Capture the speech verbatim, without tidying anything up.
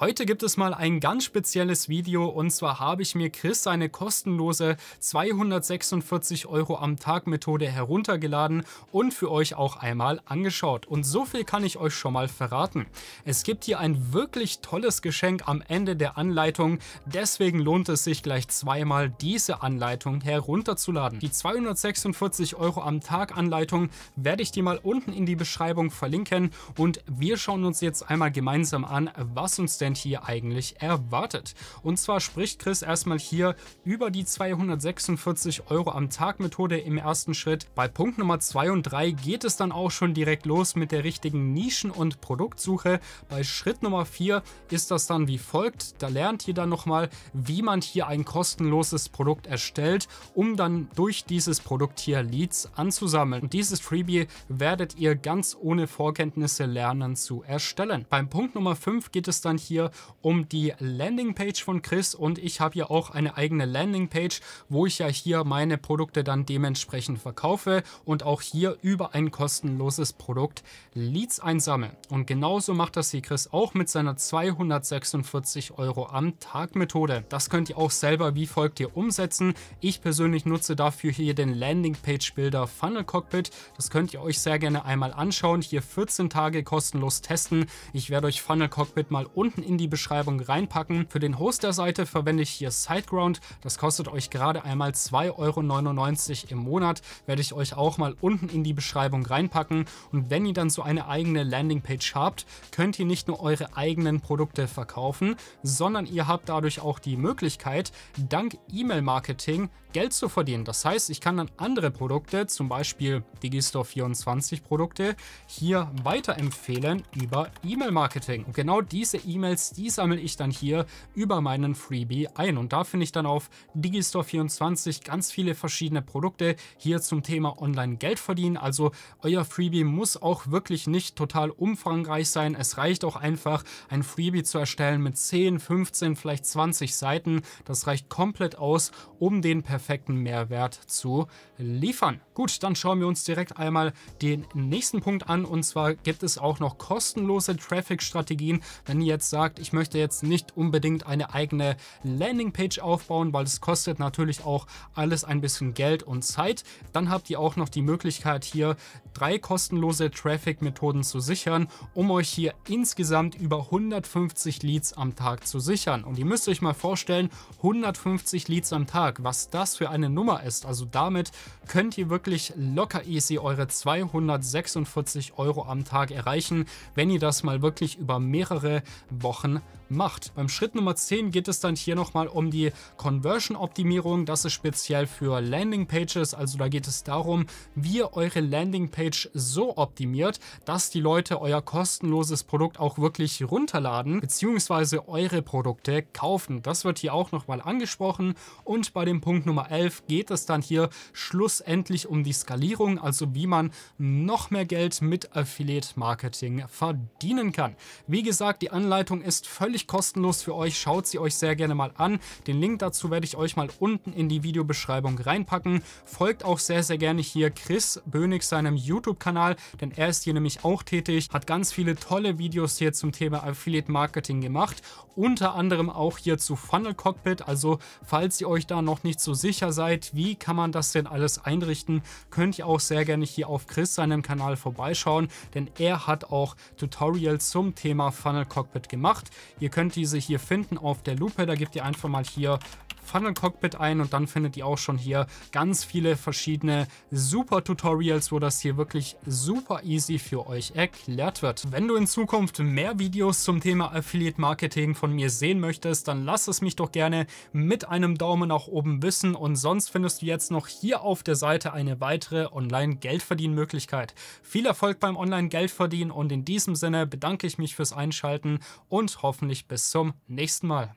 Heute gibt es mal ein ganz spezielles Video, und zwar habe ich mir Chris seine kostenlose zweihundertsechsundvierzig Euro am Tag Methode heruntergeladen und für euch auch einmal angeschaut. Und so viel kann ich euch schon mal verraten. Es gibt hier ein wirklich tolles Geschenk am Ende der Anleitung, deswegen lohnt es sich gleich zweimal diese Anleitung herunterzuladen. Die zweihundertsechsundvierzig Euro am Tag Anleitung werde ich dir mal unten in die Beschreibung verlinken, und wir schauen uns jetzt einmal gemeinsam an, was uns denn hier eigentlich erwartet. Und zwar spricht Chris erstmal hier über die zweihundertsechsundvierzig Euro am Tag Methode im ersten Schritt. Bei Punkt Nummer zwei und drei geht es dann auch schon direkt los mit der richtigen Nischen- und Produktsuche. Bei Schritt Nummer vier ist das dann wie folgt. Da lernt ihr dann nochmal, wie man hier ein kostenloses Produkt erstellt, um dann durch dieses Produkt hier Leads anzusammeln. Und dieses Freebie werdet ihr ganz ohne Vorkenntnisse lernen zu erstellen. Beim Punkt Nummer fünf geht es dann hier um die Landingpage von Chris, und ich habe ja auch eine eigene Landingpage, wo ich ja hier meine Produkte dann dementsprechend verkaufe und auch hier über ein kostenloses Produkt Leads einsammle. Und genauso macht das hier Chris auch mit seiner zweihundertsechsundvierzig Euro am Tag Methode. Das könnt ihr auch selber wie folgt hier umsetzen. Ich persönlich nutze dafür hier den Landingpage Builder Funnel Cockpit. Das könnt ihr euch sehr gerne einmal anschauen. Hier vierzehn Tage kostenlos testen. Ich werde euch Funnel Cockpit mal unten in die Beschreibung reinpacken. Für den Host der Seite verwende ich hier Siteground. Das kostet euch gerade einmal zwei Euro neunundneunzig im Monat. Werde ich euch auch mal unten in die Beschreibung reinpacken. Und wenn ihr dann so eine eigene Landingpage habt, könnt ihr nicht nur eure eigenen Produkte verkaufen, sondern ihr habt dadurch auch die Möglichkeit, dank E-Mail-Marketing Geld zu verdienen. Das heißt, ich kann dann andere Produkte, zum Beispiel Digistore vierundzwanzig Produkte, hier weiterempfehlen über E-Mail-Marketing. Und genau diese E-Mails, die sammle ich dann hier über meinen Freebie ein. Und da finde ich dann auf Digistore vierundzwanzig ganz viele verschiedene Produkte hier zum Thema Online-Geld verdienen. Also euer Freebie muss auch wirklich nicht total umfangreich sein. Es reicht auch einfach, ein Freebie zu erstellen mit zehn, fünfzehn, vielleicht zwanzig Seiten. Das reicht komplett aus, um den perfekten Mehrwert zu liefern. Gut, dann schauen wir uns direkt einmal den nächsten Punkt an. Und zwar gibt es auch noch kostenlose Traffic-Strategien. Wenn ihr jetzt sagt, ich möchte jetzt nicht unbedingt eine eigene Landingpage aufbauen, weil es kostet natürlich auch alles ein bisschen Geld und Zeit, dann habt ihr auch noch die Möglichkeit, hier drei kostenlose Traffic-Methoden zu sichern, um euch hier insgesamt über hundertfünfzig Leads am Tag zu sichern. Und ihr müsst euch mal vorstellen, hundertfünfzig Leads am Tag, was das für eine Nummer ist. Also damit könnt ihr wirklich locker easy eure zweihundertsechsundvierzig Euro am Tag erreichen, wenn ihr das mal wirklich über mehrere Wochen macht. Beim Schritt Nummer zehn geht es dann hier nochmal um die Conversion-Optimierung. Das ist speziell für Landingpages. Also da geht es darum, wie ihr eure Landingpage so optimiert, dass die Leute euer kostenloses Produkt auch wirklich runterladen bzw. eure Produkte kaufen. Das wird hier auch nochmal angesprochen. Und bei dem Punkt Nummer elf geht es dann hier schlussendlich um die Skalierung, also wie man noch mehr Geld mit Affiliate-Marketing verdienen kann. Wie gesagt, die Anleitung ist völlig kostenlos für euch. Schaut sie euch sehr gerne mal an. Den Link dazu werde ich euch mal unten in die Videobeschreibung reinpacken. Folgt auch sehr, sehr gerne hier Chris Bönig, seinem YouTube-Kanal, denn er ist hier nämlich auch tätig, hat ganz viele tolle Videos hier zum Thema Affiliate-Marketing gemacht, unter anderem auch hier zu Funnel Cockpit. Also falls ihr euch da noch nicht so sicher seid, wie kann man das denn alles einrichten, könnt ihr auch sehr gerne hier auf Chris seinem Kanal vorbeischauen, denn er hat auch Tutorials zum Thema Funnel Cockpit gemacht. Ihr könnt diese hier finden auf der Lupe, da gebt ihr einfach mal hier Funnel Cockpit ein und dann findet ihr auch schon hier ganz viele verschiedene super Tutorials, wo das hier wirklich super easy für euch erklärt wird. Wenn du in Zukunft mehr Videos zum Thema Affiliate Marketing von mir sehen möchtest, dann lass es mich doch gerne mit einem Daumen nach oben wissen, und sonst findest du jetzt noch hier auf der Seite eine weitere Online-Geldverdienmöglichkeit. Viel Erfolg beim Online-Geldverdienen, und in diesem Sinne bedanke ich mich fürs Einschalten und hoffentlich bis zum nächsten Mal.